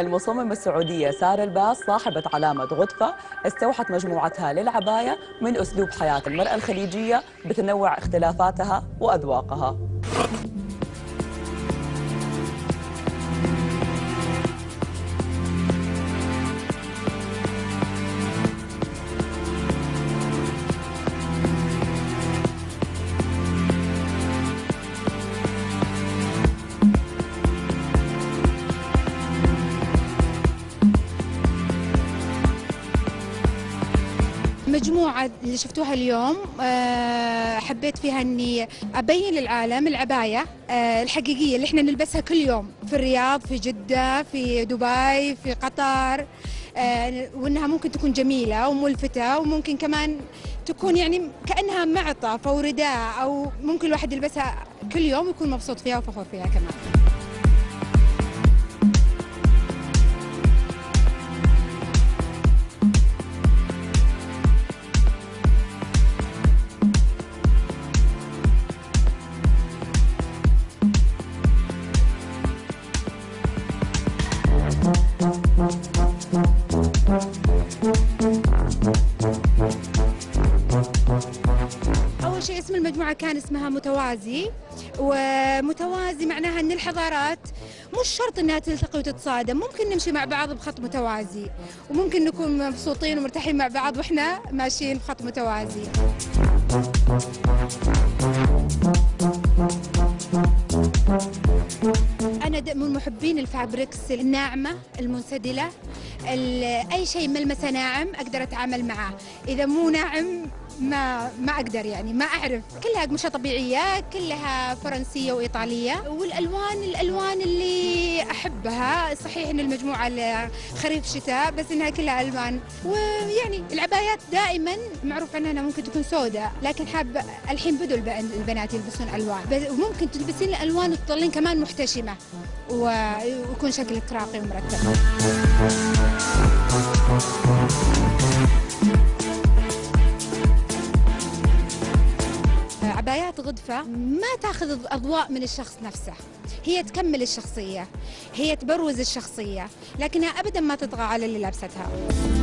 المصممة السعودية سارة الباز صاحبة علامة غودفة استوحت مجموعتها للعباية من أسلوب حياة المرأة الخليجية بتنوع اختلافاتها وأذواقها. المجموعة اللي شفتوها اليوم حبيت فيها أني أبين للعالم العباية الحقيقية اللي احنا نلبسها كل يوم في الرياض، في جدة، في دبي، في قطر، وأنها ممكن تكون جميلة وملفتة، وممكن كمان تكون يعني كأنها معطف أو رداء، أو ممكن الواحد يلبسها كل يوم ويكون مبسوط فيها وفخور فيها كمان. أول شيء اسم المجموعة كان اسمها متوازي، ومتوازي معناها أن الحضارات مش شرط أنها تلتقي وتتصادم، ممكن نمشي مع بعض بخط متوازي وممكن نكون مبسوطين ومرتاحين مع بعض وإحنا ماشيين بخط متوازي. أنا من محبين الفابريكس الناعمة المنسدلة، أي شيء ملمسه ناعم أقدر أتعامل معه، إذا مو ناعم ما أقدر، يعني ما أعرف. كلها قمشة طبيعية، كلها فرنسية وإيطالية، والألوان اللي أحبها. صحيح إن المجموعة خريف شتاء بس إنها كلها ألوان، ويعني العبايات دائما معروف عنها ممكن تكون سوداء، لكن حاب الحين بدوا البنات يلبسون ألوان، وممكن تلبسين الألوان وتطلين كمان محتشمة ويكون شكلك راقي ومرتب. عبايات غودفة ما تاخذ أضواء من الشخص نفسه، هي تكمل الشخصية، هي تبروز الشخصية، لكنها أبدا ما تطغى على اللي لابستها.